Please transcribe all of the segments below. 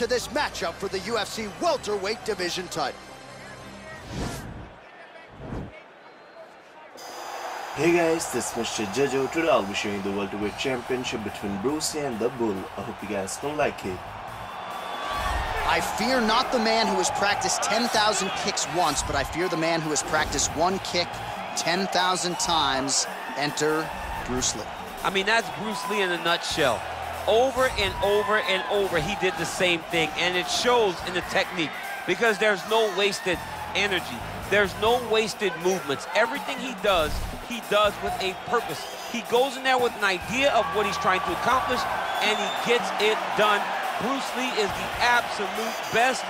to this matchup for the UFC welterweight division title. Hey guys, this is Mr. Jojo. Today I'll be showing the welterweight championship between Bruce Lee and the Bull. I hope you guys don't like it. I fear not the man who has practiced 10,000 kicks once, but I fear the man who has practiced one kick 10,000 times. Enter Bruce Lee. I mean, that's Bruce Lee in a nutshell. Over and over and over, he did the same thing, and it shows in the technique because there's no wasted energy. There's no wasted movements. Everything he does with a purpose. He goes in there with an idea of what he's trying to accomplish, and he gets it done. Bruce Lee is the absolute best.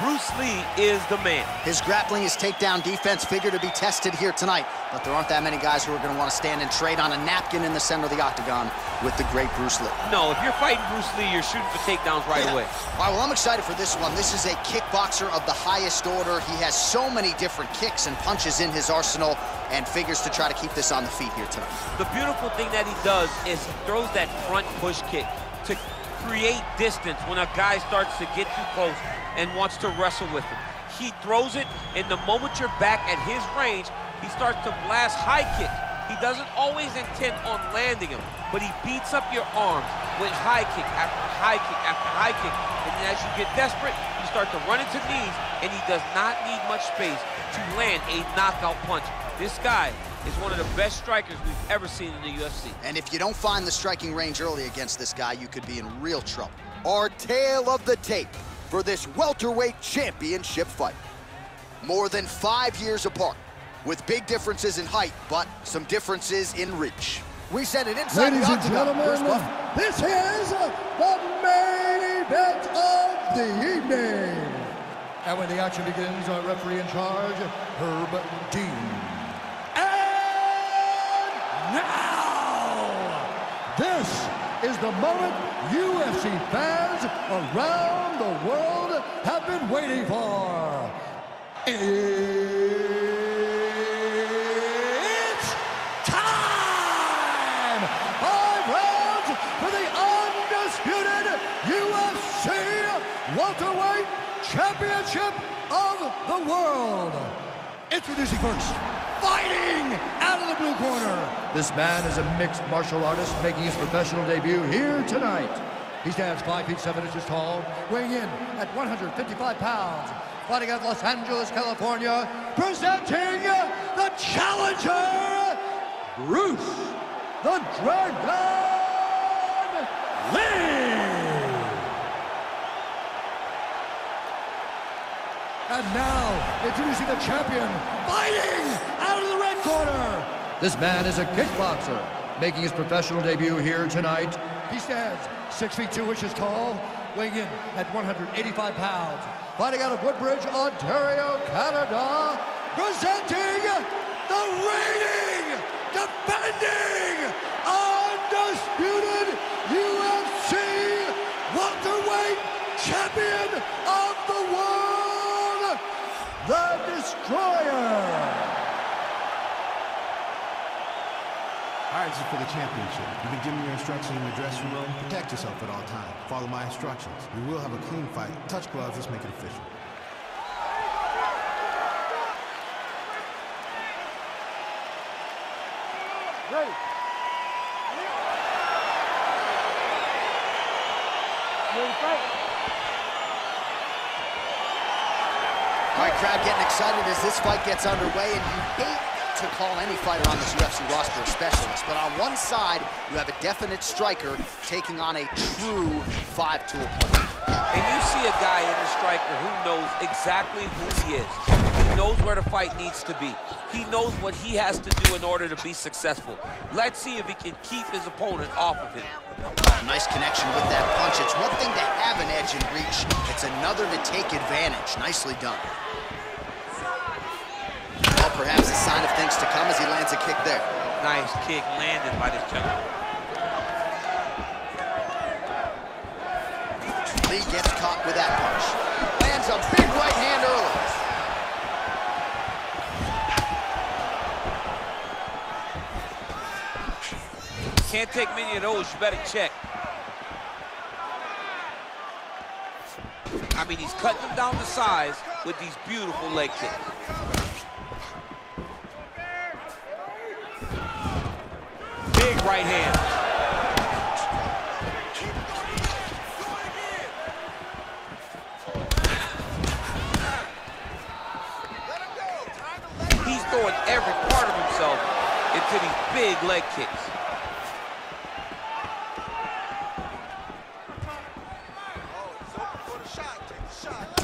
Bruce Lee is the man. His grappling, his takedown defense figure to be tested here tonight, but there aren't that many guys who are going to want to stand and trade on a napkin in the center of the octagon with the great Bruce Lee. No, if you're fighting Bruce Lee, you're shooting for takedowns right away. All right, well, I'm excited for this one. This is a kickboxer of the highest order. He has so many different kicks and punches in his arsenal and figures to try to keep this on the feet here tonight. The beautiful thing that he does is he throws that front push kick to create distance when a guy starts to get too close and wants to wrestle with him. He throws it, and the moment you're back at his range, he starts to blast high kicks. He doesn't always intend on landing him, but he beats up your arms with high kick after high kick after high kick. And then as you get desperate, you start to run into knees, and he does not need much space to land a knockout punch. This guy is one of the best strikers we've ever seen in the UFC. And if you don't find the striking range early against this guy, you could be in real trouble. Our tale of the tape for this welterweight championship fight. More than 5 years apart, with big differences in height, but some differences in reach. We send it inside the octagon. Bruce Buffer. This is the main event of the evening. And when the action begins, our referee in charge, Herb Dean. And now, this is the moment UFC fans around the world have been waiting for. It's time! 5 rounds for the undisputed UFC welterweight championship of the world. Introducing first, fighting out of the blue corner. This man is a mixed martial artist making his professional debut here tonight. He stands 5 feet 7 inches tall, weighing in at 155 pounds. Fighting out of Los Angeles, California, presenting the challenger, Bruce the Dragon Lee. And now, introducing the champion, fighting out of the red corner. This man is a kickboxer, making his professional debut here tonight. He stands 6 feet 2 inches tall, weighing in at 185 pounds. Fighting out of Woodbridge, Ontario, Canada, presenting the reigning, defending, undisputed UFC welterweight champion of the world, the Destroyer. All right, this is for the championship. You can give me your instructions in the dressing room. Protect yourself at all times. Follow my instructions. We will have a clean fight. Touch gloves. Let's make it official. Ready. Ready to fight. All right, crowd getting excited as this fight gets underway, and you hate to call any fighter on this UFC roster a specialist, but on one side, you have a definite striker taking on a true 5-tool player. And you see a guy in the striker who knows exactly who he is. He knows where the fight needs to be. He knows what he has to do in order to be successful. Let's see if he can keep his opponent off of him. Nice connection with that punch. It's one thing to have an edge in reach. It's another to take advantage. Nicely done. Perhaps a sign of things to come as he lands a kick there. Nice kick landed by this gentleman. Lee gets caught with that punch. Lands a big right hand early. Can't take many of those, you better check. I mean, he's cutting them down to size with these beautiful leg kicks. Big right hand. He's throwing every part of himself into these big leg kicks.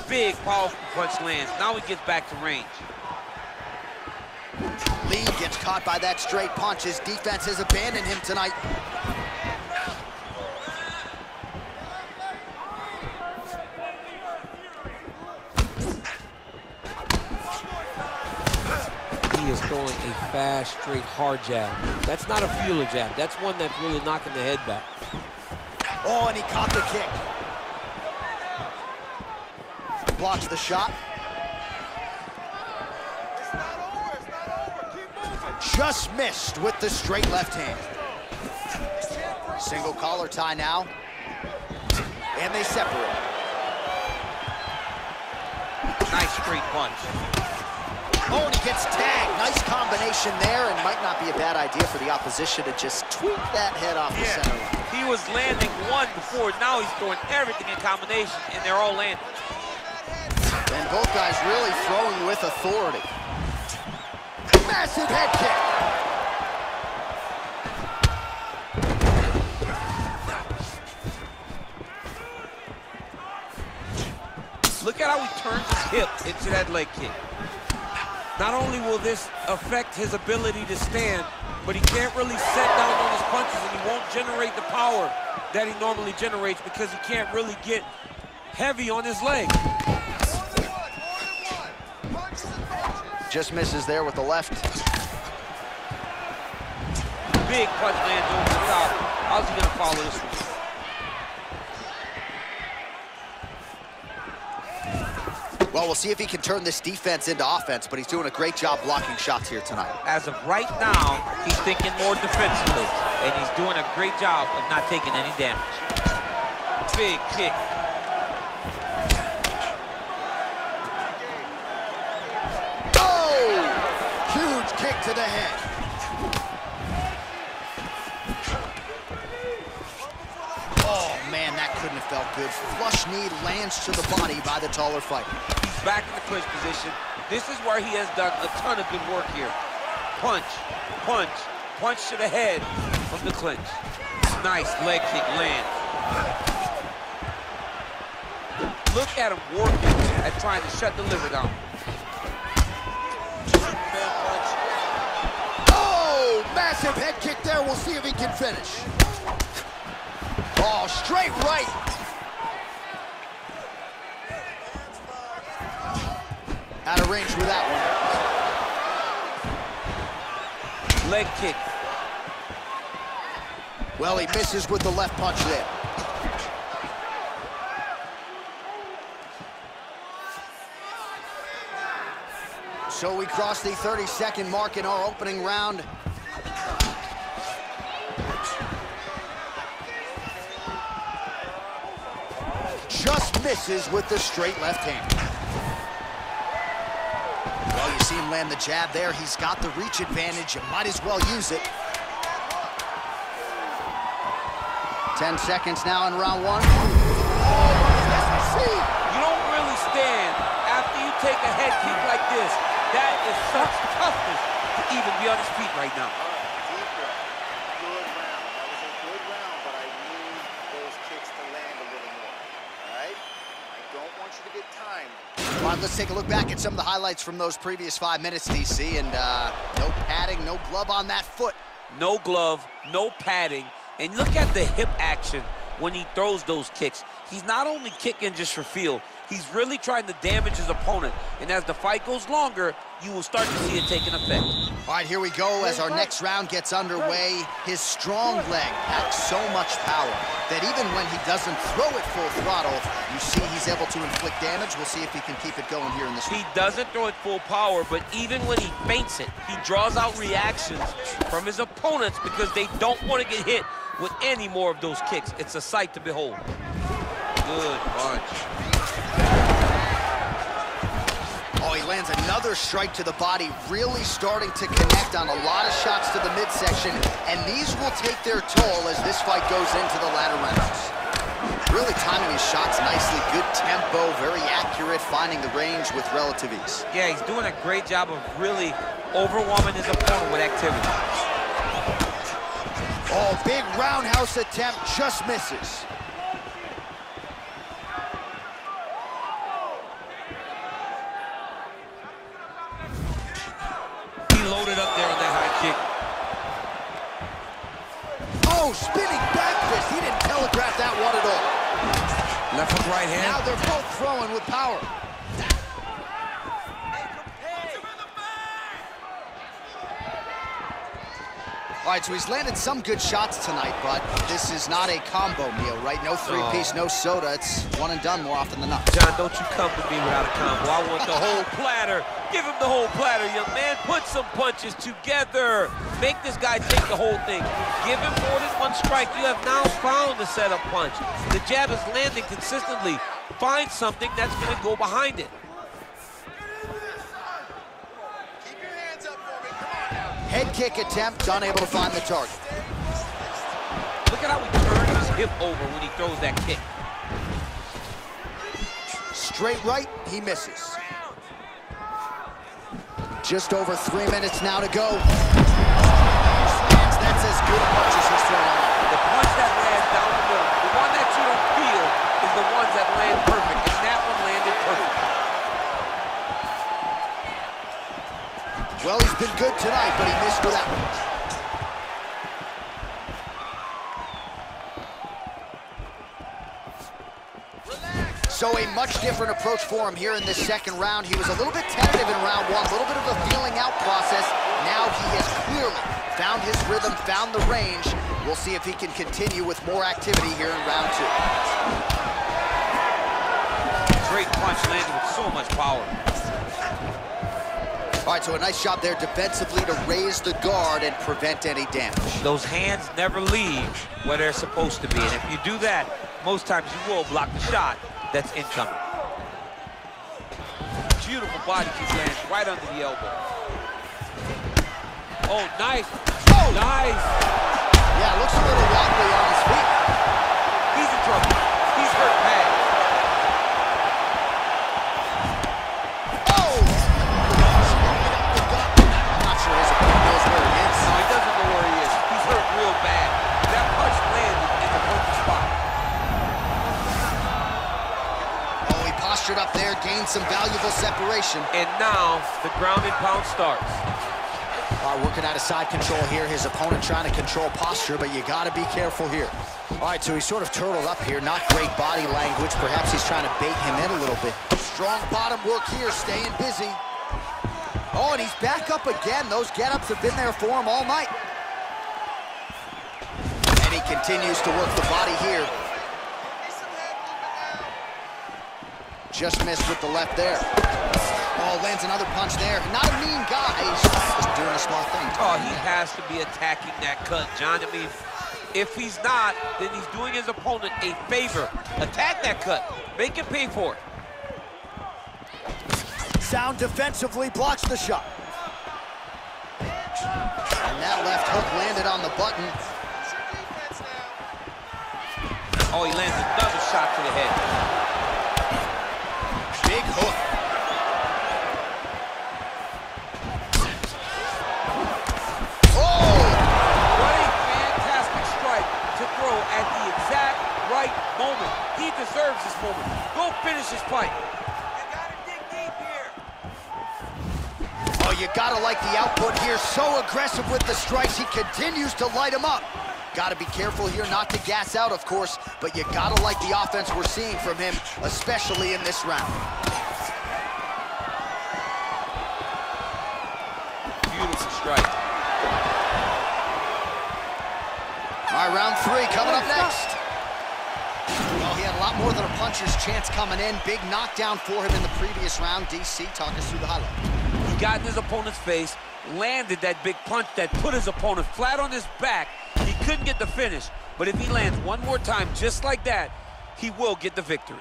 Big, powerful punch lands. Now he gets back to range. Lee gets caught by that straight punch. His defense has abandoned him tonight. He is throwing a fast, straight, hard jab. That's not a feeler jab. That's one that's really knocking the head back. Oh, and he caught the kick. Blocks the shot. Just missed with the straight left hand. Single collar tie now. And they separate. Nice straight punch. Oh, and he gets tagged. Nice combination there, and might not be a bad idea for the opposition to just tweak that head off the center line. He was landing one before. Now he's throwing everything in combination, and they're all landing. And both guys really throwing with authority. Massive head kick. Look at how he turns his hip into that leg kick. Not only will this affect his ability to stand, but he can't really set down on his punches, and he won't generate the power that he normally generates because he can't really get heavy on his leg. Just misses there with the left. Big punch lands over the top. How's he gonna follow this one? Well, we'll see if he can turn this defense into offense, but he's doing a great job blocking shots here tonight. As of right now, he's thinking more defensively, and he's doing a great job of not taking any damage. Big kick. Kick to the head. Oh, man, that couldn't have felt good. Flush knee lands to the body by the taller fighter. He's back in the clinch position. This is where he has done a ton of good work here. Punch, punch, punch to the head from the clinch. Nice leg kick lands. Look at him working at trying to shut the liver down. Massive head kick there. We'll see if he can finish. Oh, straight right. Out of range with that one. Leg kick. Well, he misses with the left punch there. So we crossed the 30-second mark in our opening round. Just misses with the straight left hand. Well, you see him land the jab there. He's got the reach advantage. You might as well use it. 10 seconds now in round one. You don't really stand after you take a head kick like this. That is such toughness to even be on his feet right now. All right, let's take a look back at some of the highlights from those previous 5 minutes, DC, and no padding, no glove on that foot. No glove, no padding, and look at the hip action when he throws those kicks. He's not only kicking just for feel, he's really trying to damage his opponent, and as the fight goes longer, you will start to see it taking effect. All right, here we go as our next round gets underway. His strong leg packs so much power that even when he doesn't throw it full throttle, you see he's able to inflict damage. We'll see if he can keep it going here in this round. He doesn't throw it full power, but even when he feints it, he draws out reactions from his opponents because they don't want to get hit with any more of those kicks. It's a sight to behold. Good punch. lands another strike to the body, really starting to connect on a lot of shots to the midsection, and these will take their toll as this fight goes into the latter rounds. Really timing his shots nicely, good tempo, very accurate, finding the range with relative ease. Yeah, he's doing a great job of really overwhelming his opponent with activity. Oh, big roundhouse attempt, just misses. Loaded up there on that high kick. Oh, spinning back fist. He didn't telegraph that one at all. Left hook, right hand. Now they're both throwing with power. All right, so he's landed some good shots tonight, but this is not a combo meal, right? No three-piece, no soda. It's one and done more often than not. John, don't you come with me without a combo. I want the whole platter. Give him the whole platter, young man. Put some punches together. Make this guy take the whole thing. Give him more than one strike. You have now found the setup punch. The jab is landing consistently. Find something that's going to go behind it. Keep your hands up for me. Come on now. Head kick attempt, unable to find the target. Look at how he turns his hip over when he throws that kick. Straight right, he misses. Just over 3 minutes now to go. That's as good a punch as he's thrown out. The punch that lands down the middle, the one that you don't feel, is the ones that land perfect, and that one landed perfect. Well, he's been good tonight, but he missed with that one. So a much different approach for him here in this second round. He was a little bit tentative in round one, a little bit of a feeling out process. Now he has clearly found his rhythm, found the range. We'll see if he can continue with more activity here in round two. Great punch landed with so much power. All right, so a nice job there defensively to raise the guard and prevent any damage. Those hands never leave where they're supposed to be, and if you do that, most times you will block the shot that's incoming. Beautiful body kick lands right under the elbow. Oh, nice. Oh, nice. Yeah, looks a little wobbly on his feet. He's in trouble. He's hurt bad. Oh! I'm not sure his opponent knows where he is. No, he doesn't know where he is. He's hurt real bad. That punch landed in the perfect spot. Postured up there, gained some valuable separation. And now the ground and pound starts. All right, working out of side control here. His opponent trying to control posture, but you gotta be careful here. All right, so he sort of turtled up here. Not great body language. Perhaps he's trying to bait him in a little bit. Strong bottom work here, staying busy. Oh, and he's back up again. Those get-ups have been there for him all night. And he continues to work the body here. Just missed with the left there. Oh, lands another punch there. Not a mean guy. He's just doing a small thing. Oh, he has to be attacking that cut, John. I mean, if he's not, then he's doing his opponent a favor. Attack that cut. Make him pay for it. Sound defensively, blocks the shot. And that left hook landed on the button. Oh, he lands another shot to the head. Big hook. Oh! What a fantastic strike to throw at the exact right moment. He deserves this moment. Go finish his fight. You gotta dig deep here. Oh, you gotta like the output here. So aggressive with the strikes, he continues to light him up. Gotta be careful here not to gas out, of course, but you gotta like the offense we're seeing from him, especially in this round. Beautiful strike. All right, round three coming up next. Well, he had a lot more than a puncher's chance coming in. Big knockdown for him in the previous round. DC, talk us through the highlight. He got in his opponent's face, landed that big punch that put his opponent flat on his back. He couldn't get the finish, but if he lands one more time just like that, he will get the victory.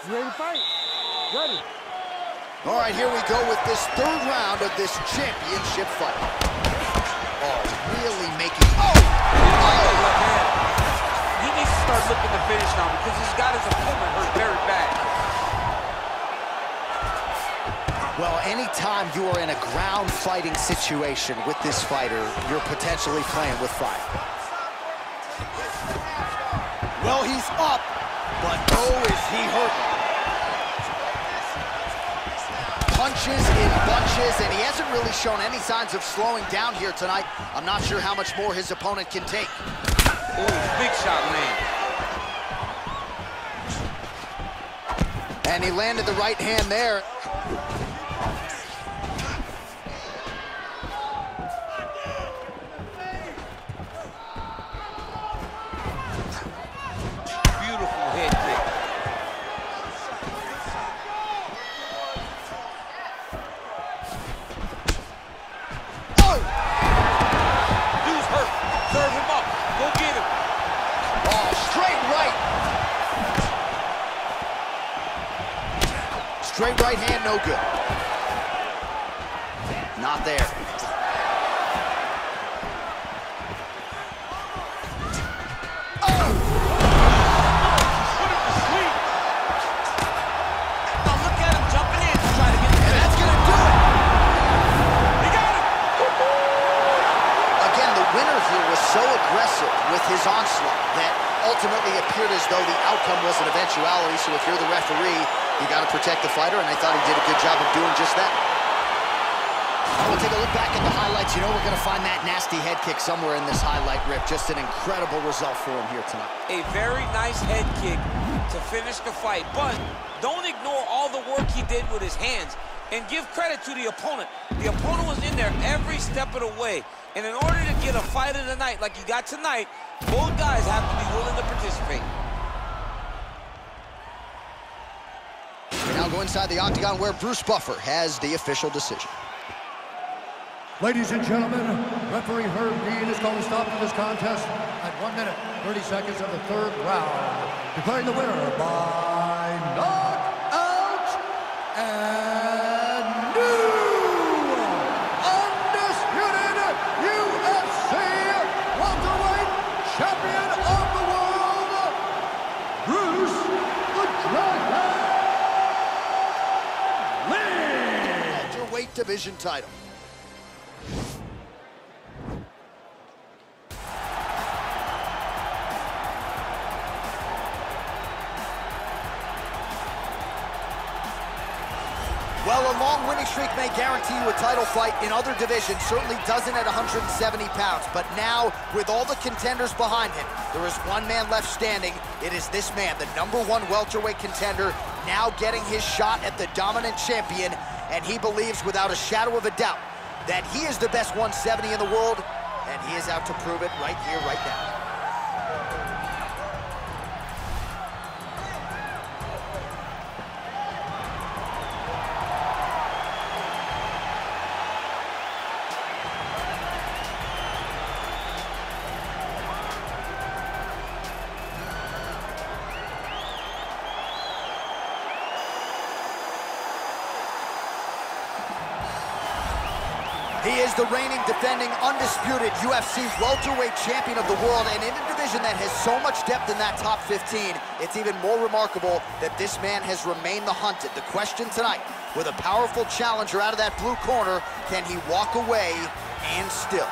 He's ready to fight. Ready. All right, here we go with this third round of this championship fight. Oh, really making... Oh! He needs to start looking to finish now because he's got his opponent hurt very bad. Well, anytime you are in a ground fighting situation with this fighter, you're potentially playing with fire. Well, he's up, but oh, is he hurting. Punches in bunches, and he hasn't really shown any signs of slowing down here tonight. I'm not sure how much more his opponent can take. Oh, big shot land. And he landed the right hand there. Straight right hand, no good. Not there. Oh! Now look at him jumping in to try to get him. And that's gonna do it! He got him! Again, the winner here was so aggressive with his onslaught that ultimately appeared as though the outcome was an eventuality, so if you're the referee, you got to protect the fighter, and I thought he did a good job of doing just that. Now we'll take a look back at the highlights. You know we're going to find that nasty head kick somewhere in this highlight rip. Just an incredible result for him here tonight. A very nice head kick to finish the fight, but don't ignore all the work he did with his hands and give credit to the opponent. The opponent was in there every step of the way, and in order to get a fight of the night like you got tonight, both guys have to be willing to participate. Now go inside the octagon where Bruce Buffer has the official decision. Ladies and gentlemen, referee Herb Dean is going to stop this contest at 1 minute, 30 seconds of the third round, declaring the winner by knockout and new undisputed UFC welterweight champion of the world, Bruce the Dragon division title. Well, a long winning streak may guarantee you a title fight in other divisions, certainly doesn't at 170 pounds, but now, with all the contenders behind him, there is one man left standing. It is this man, the #1 welterweight contender, now getting his shot at the dominant champion, and he believes without a shadow of a doubt that he is the best 170 in the world, and he is out to prove it right here, right now. He is the reigning, defending, undisputed UFC welterweight champion of the world, and in a division that has so much depth in that top 15, it's even more remarkable that this man has remained the hunted. The question tonight, with a powerful challenger out of that blue corner, can he walk away and still?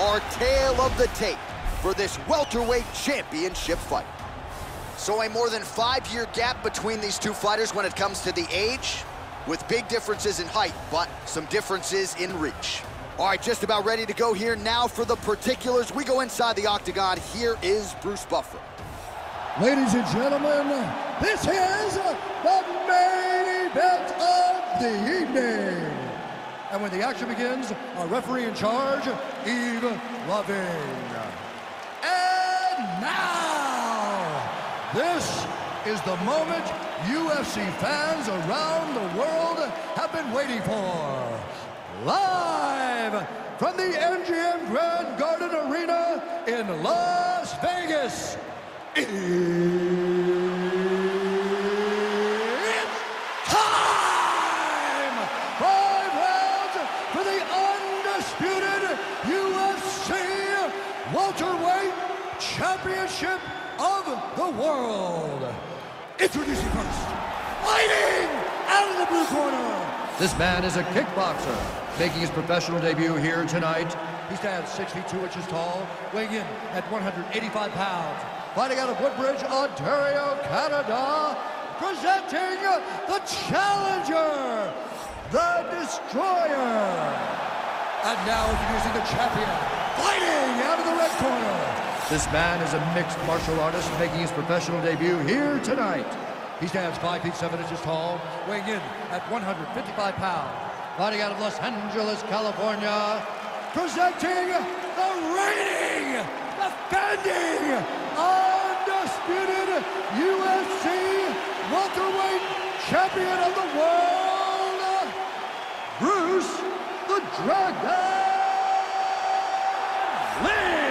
Our tale of the tape for this welterweight championship fight. So a more than 5-year gap between these two fighters when it comes to the age, with big differences in height, but some differences in reach. All right, just about ready to go here now for the particulars. We go inside the octagon. Here is Bruce Buffer. Ladies and gentlemen, this is the main event of the evening. And when the action begins, our referee in charge, Eve Loving. And now, this is the moment UFC fans around the world have been waiting for. Live from the MGM Grand Garden Arena in Las Vegas, it's time! 5 rounds for the undisputed UFC welterweight championship of the world. Introducing first, fighting out of the blue corner. This man is a kickboxer, making his professional debut here tonight. He stands 6 feet 2 inches tall, weighing in at 185 pounds. Fighting out of Woodbridge, Ontario, Canada, presenting the challenger, the Destroyer. And now introducing the champion, fighting out of the red corner. This man is a mixed martial artist, making his professional debut here tonight. He stands 5 feet 7 inches tall, weighing in at 155 pounds. Fighting out of Los Angeles, California, presenting the reigning, defending, undisputed UFC welterweight champion of the world, Bruce the Dragon Lee.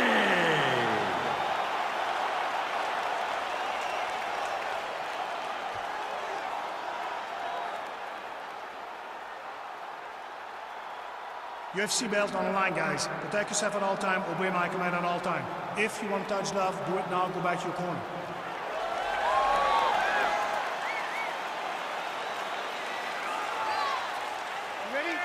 UFC belt on the line, guys. Protect yourself at all time, obey my command at all time. If you want to touch love, do it now, go back to your corner. You ready?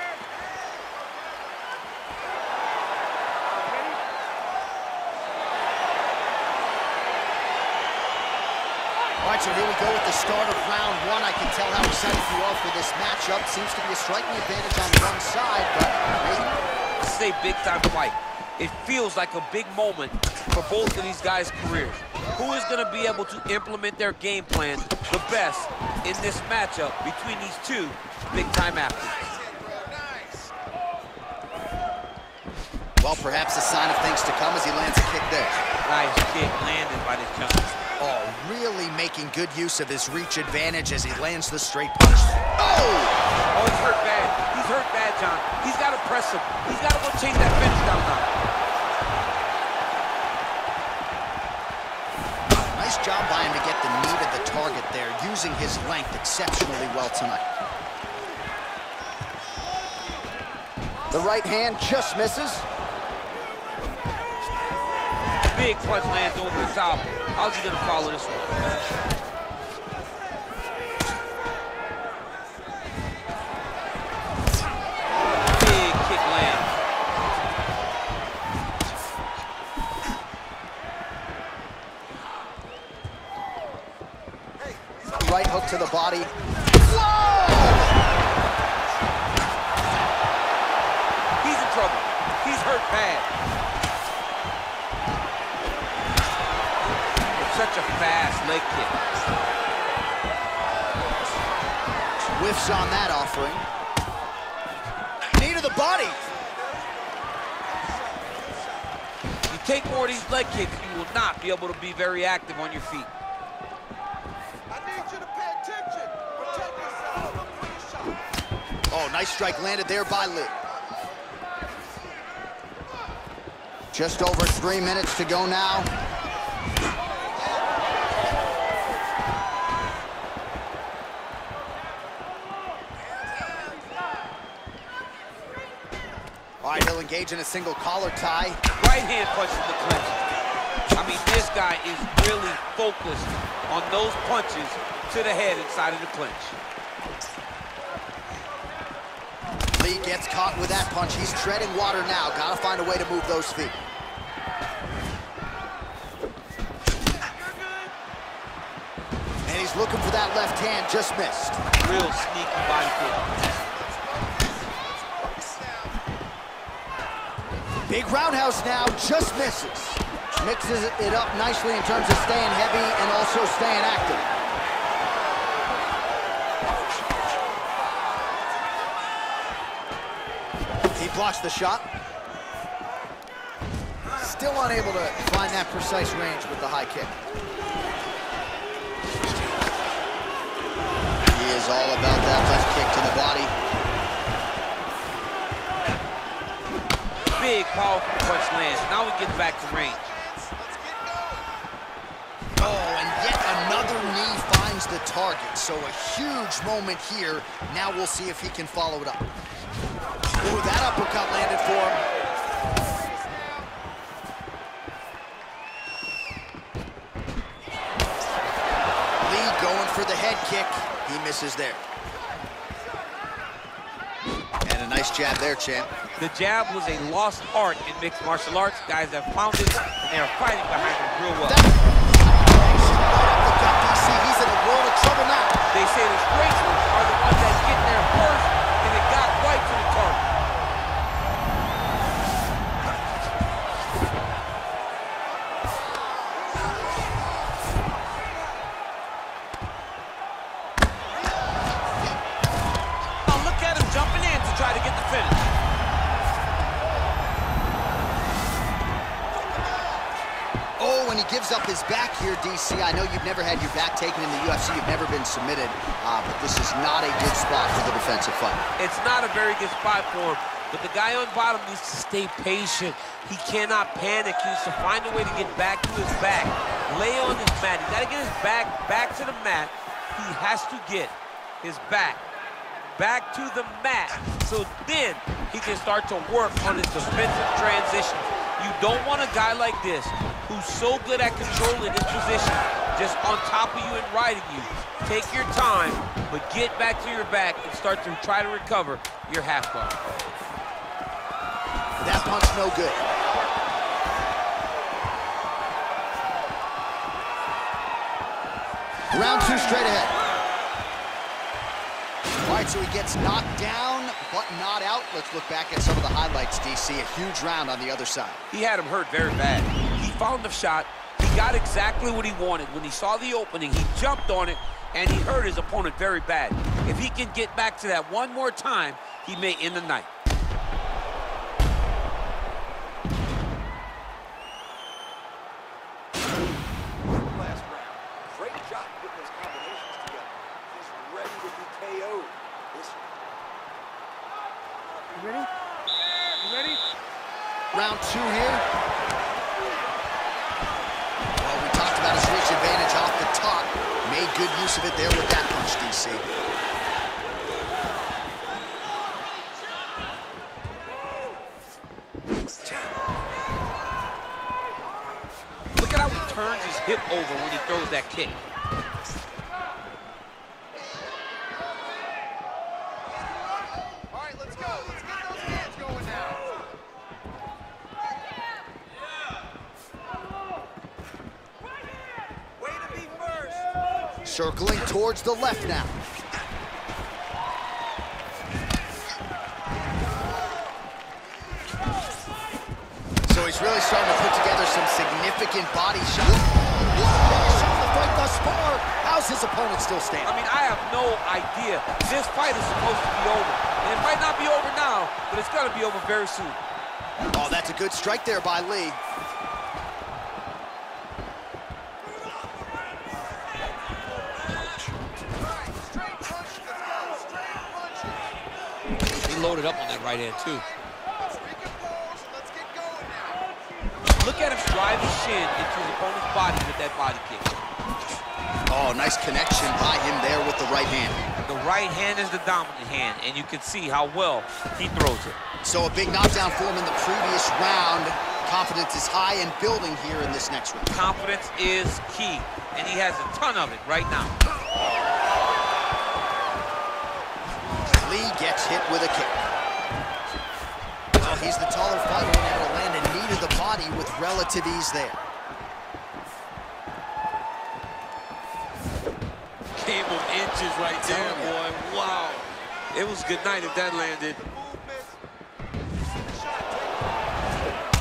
All right, so here we go with the start of round 1. I can tell how excited you are for this matchup. Seems to be a striking advantage on one side, but... this is a big-time fight. It feels like a big moment for both of these guys' careers. Who is going to be able to implement their game plan the best in this matchup between these two big-time athletes? Well, perhaps a sign of things to come as he lands a kick there. Nice kick landed by the jump. Oh, really making good use of his reach advantage as he lands the straight punch. Oh! Oh, he's hurt bad. He's hurt bad, John. He's got to press him. He's got to go change that finish down now. Nice job by him to get the meat of the target there, using his length exceptionally well tonight. The right hand just misses. Big punch lands over the top. How's he going to follow this one? Right hook to the body. Whoa! He's in trouble. He's hurt bad. It's such a fast leg kick. Whiffs on that offering. Knee to the body. You take more of these leg kicks, you will not be able to be very active on your feet. Oh, nice strike landed there by Lee. Just over 3 minutes to go now. All right, he'll engage in a single collar tie. Right hand punches the clinch. I mean, this guy is really focused on those punches to the head inside of the clinch. Lee gets caught with that punch. He's treading water now. Gotta find a way to move those feet. And he's looking for that left hand, just missed. Real sneaky body kick. Big roundhouse now, just misses. Mixes it up nicely in terms of staying heavy and also staying active. He blocks the shot. Still unable to find that precise range with the high kick. He is all about that left kick to the body. Big, powerful punch lands. Now we get back to range. Oh, and yet another knee finds the target. So a huge moment here. Now we'll see if he can follow it up. Ooh, that uppercut landed for him. For the head kick, he misses there. And a nice jab there, champ. The jab was a lost art in mixed martial arts. Guys have found it, and they are fighting behind it real well. He's in a world of trouble now. They say the straights are the ones that get there first, and it got right to the target. Up his back here, DC. I know you've never had your back taken in the UFC. You've never been submitted, but this is not a good spot for the defensive fight. It's not a very good spot for him, but the guy on bottom needs to stay patient. He cannot panic. He needs to find a way to get back to his back. Lay on his mat. He's got to get his back to the mat. He has to get his back to the mat, so then he can start to work on his defensive transition. You don't want a guy like this who's so good at controlling his position, just on top of you and riding you. Take your time, but get back to your back and start to try to recover your half guard. That punch no good. Round two straight ahead. All right, so he gets knocked down, but not out. Let's look back at some of the highlights, DC. A huge round on the other side. He had him hurt very bad. He found the shot. He got exactly what he wanted. When he saw the opening, he jumped on it, and he hurt his opponent very bad. If he can get back to that one more time, he may end the night. Last round. Great job putting those combinations together. He's ready to be KO'd this round. You ready? You ready? Round two here. Advantage off the top. Made good use of it there with that punch, DC. Look at how he turns his hip over when he throws that kick. All right, let's go. Let's get those hands going now. Circling towards the left now. So he's really starting to put together some significant body shots. The fight thus far. How's his opponent still standing? I mean, I have no idea. This fight is supposed to be over. And it might not be over now, but it's going to be over very soon. Oh, that's a good strike there by Lee. Loaded up on that right hand, too. Look at him drive his shin into his opponent's body with that body kick. Oh, nice connection by him there with the right hand. The right hand is the dominant hand, and you can see how well he throws it. So a big knockdown for him in the previous round. Confidence is high and building here in this next round. Confidence is key, and he has a ton of it right now. Lee gets hit with a kick. Well, he's the taller fighter and able to land a knee to the body with relative ease there. Game of inches right there, boy. Wow. It was a good night if that landed.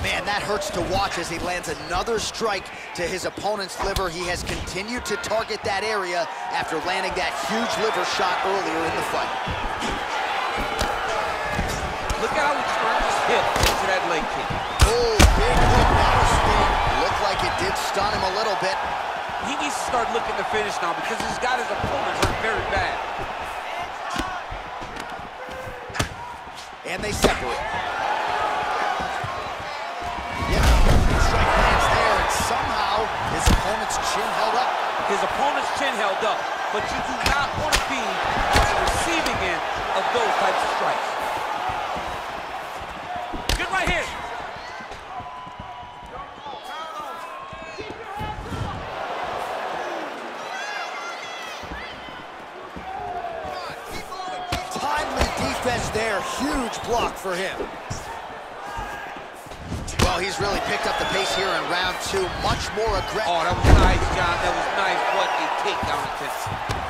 Man, that hurts to watch as he lands another strike to his opponent's liver. He has continued to target that area after landing that huge liver shot earlier in the fight. Look out! good leg kick. Oh, big hook, not a spin. Looked like it did stun him a little bit. He needs to start looking to finish now because he's got his opponent hurt very bad. And they separate. Yeah, strike lands there, and somehow his opponent's chin held up. His opponent's chin held up, but you do not want to be on the receiving end of those types of strikes. Good right hand. There, huge block for him. Well, he's really picked up the pace here in round two. Much more aggressive. Oh, that was nice, John. That was nice. What a takedown attempt.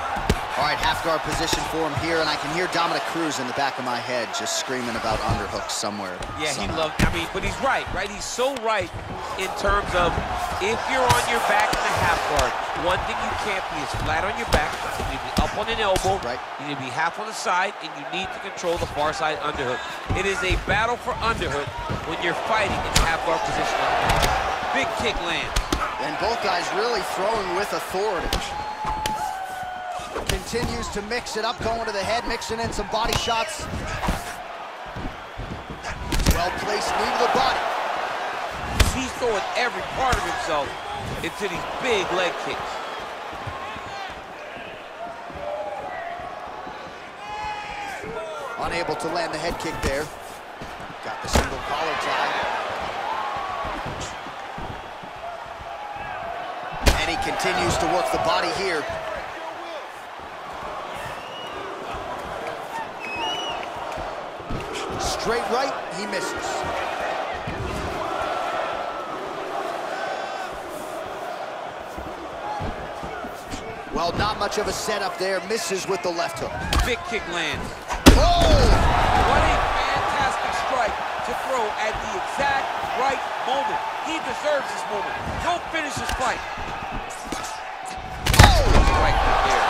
All right, half guard position for him here, and I can hear Dominic Cruz in the back of my head just screaming about underhooks somewhere. Yeah, somehow. He loved. I mean, but he's right, right? He's so right in terms of if you're on your back in the half guard, one thing you can't be is flat on your back. You need to be up on an elbow, right. You need to be half on the side, and you need to control the far side underhook. It is a battle for underhook when you're fighting in half-guard position. Big kick lands. And both guys really throwing with authority. Continues to mix it up, going to the head, mixing in some body shots. Well-placed knee to the body. He's throwing every part of himself into these big leg kicks. Unable to land the head kick there. Got the single collar tie. And he continues to work the body here. Straight right, he misses. Well, not much of a setup there. Misses with the left hook. Big kick lands. Oh! What a fantastic strike to throw at the exact right moment. He deserves this moment. He'll finish his fight. Oh! Right there.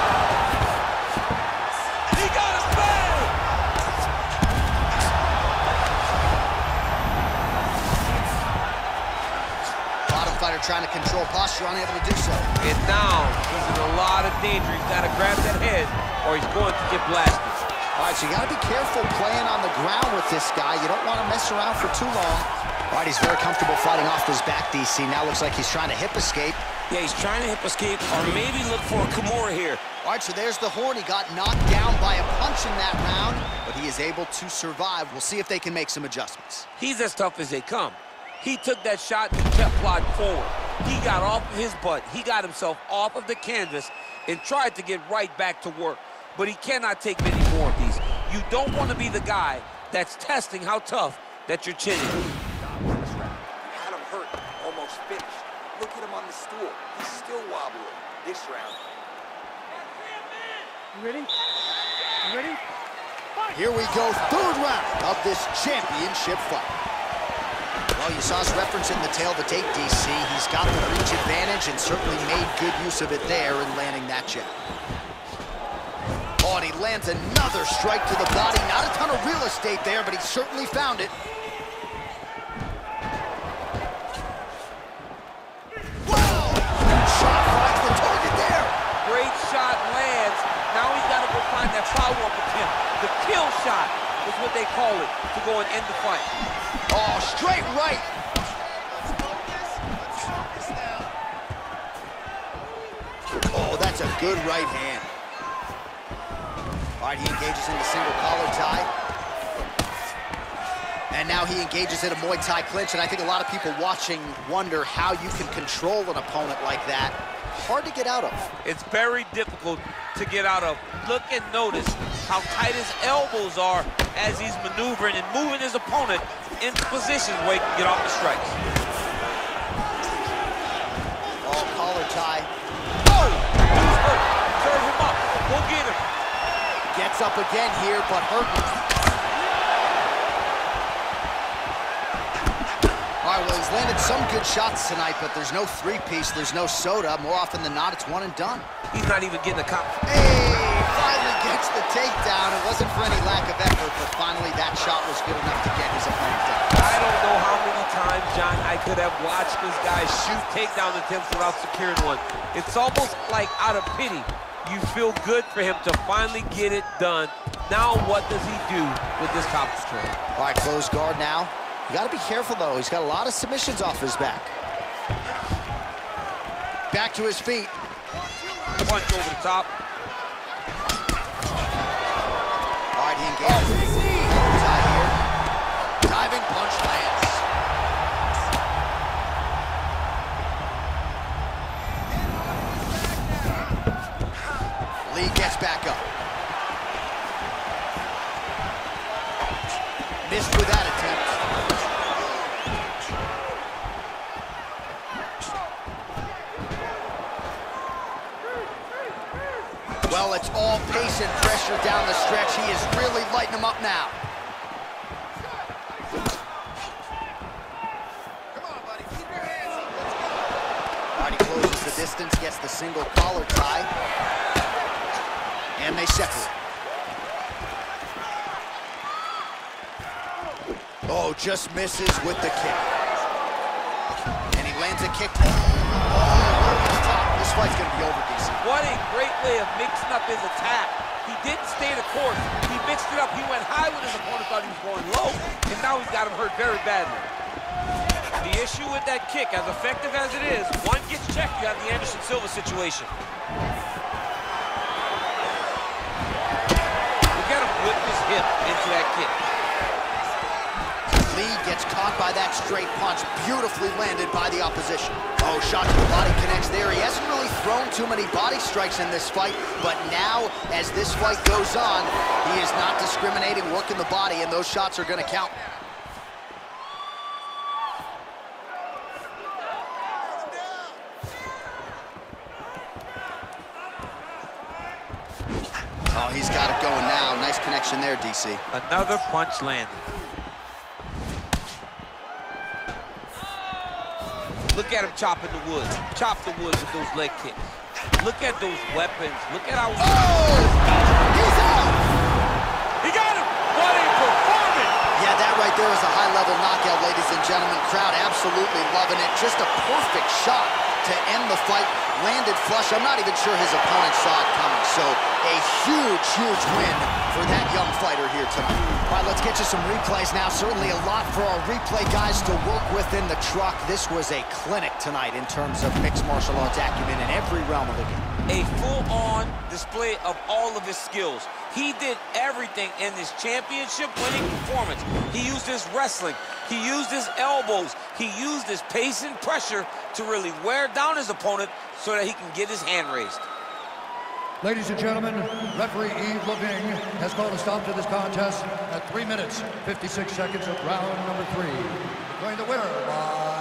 He got him bad! Bottom fighter trying to control posture, unable to do so. And now he's in a lot of danger. He's got to grab that head or he's going to get blasted. All right, so you got to be careful playing on the ground with this guy. You don't want to mess around for too long. All right, he's very comfortable fighting off his back, DC. Now looks like he's trying to hip escape. Yeah, he's trying to hip escape or maybe look for a Kimura here. All right, so there's the horn. He got knocked down by a punch in that round, but he is able to survive. We'll see if they can make some adjustments. He's as tough as they come. He took that shot and kept plodding forward. He got off of his butt. He got himself off of the canvas and tried to get right back to work. But he cannot take many more of these. You don't want to be the guy that's testing how tough that you're chinning. Had him hurt, almost finished. Look at him on the stool. He's still wobbling this round. You ready? You ready? Fight. Here we go, third round of this championship fight. Well, you saw us referencing the tail of the tape, DC. He's got the reach advantage and certainly made good use of it there in landing that jab. And he lands another strike to the body. Not a ton of real estate there, but he certainly found it. Wow! Shot right to the target there. Great shot lands. Now he's got to go find that follow-up attempt. The kill shot is what they call it to go and end the fight. Oh, straight right. Oh, that's a good right hand. All right, he engages in the single collar tie. And now he engages in a Muay Thai clinch, and I think a lot of people watching wonder how you can control an opponent like that. Hard to get out of. It's very difficult to get out of. Look and notice how tight his elbows are as he's maneuvering and moving his opponent into positions where he can get off the strikes. Oh, collar tie. Oh! He's hurt. Serve him up. Go get him. Gets up again here, but hurt. All right, well, he's landed some good shots tonight, but there's no three-piece, there's no soda. More often than not, it's one and done. He's not even getting a cop. Hey, finally gets the takedown. It wasn't for any lack of effort, but finally that shot was good enough to get his opponent down. I don't know could have watched this guy shoot takedown attempts without securing one. It's almost like out of pity. You feel good for him to finally get it done. Now what does he do with this top control? All right, close guard now. You got to be careful, though. He's got a lot of submissions off his back. Back to his feet. Punch over the top. All right, he engages. He's out here. Diving punch lands. Lee gets back up. Missed with that attempt. Well, it's all pace and pressure down the stretch. He is really lighting him up now. Come on, buddy. Keep your hands up. Let's go. All right, he closes the distance, gets the single collar tie. And they separate. Oh, just misses with the kick. And he lands a kick. This fight's gonna be over, DC. What a great way of mixing up his attack. He didn't stay the course. He mixed it up. He went high when his opponent thought he was going low. And now he's got him hurt very badly. The issue with that kick, as effective as it is, one gets checked, you have the Anderson Silva situation. Into that kick. Lee gets caught by that straight punch, beautifully landed by the opposition. Oh, shot to the body connects there. He hasn't really thrown too many body strikes in this fight, but now, as this fight goes on, he is not discriminating, working the body, and those shots are gonna count. Oh, he's got it going now. Nice connection there, DC. Another punch landed. Look at him chopping the wood. Chop the wood with those leg kicks. Look at those weapons. Look at how... Oh! He's out! He got him! What a performance! Yeah, that right there was a high-level knockout, ladies and gentlemen. Crowd absolutely loving it. Just a perfect shot to end the fight. Landed flush. I'm not even sure his opponent saw it coming. So a huge, huge win for that young fighter here tonight. All right, let's get you some replays now. Certainly a lot for our replay guys to work with in the truck. This was a clinic tonight in terms of mixed martial arts acumen in every realm of the game. A full-on display of all of his skills. He did everything in this championship-winning performance. He used his wrestling. He used his elbows. He used his pace and pressure to really wear down his opponent so that he can get his hand raised. Ladies and gentlemen, referee Eve Loving has called a stop to this contest at 3 minutes, 56 seconds of round number 3. Going the winner by...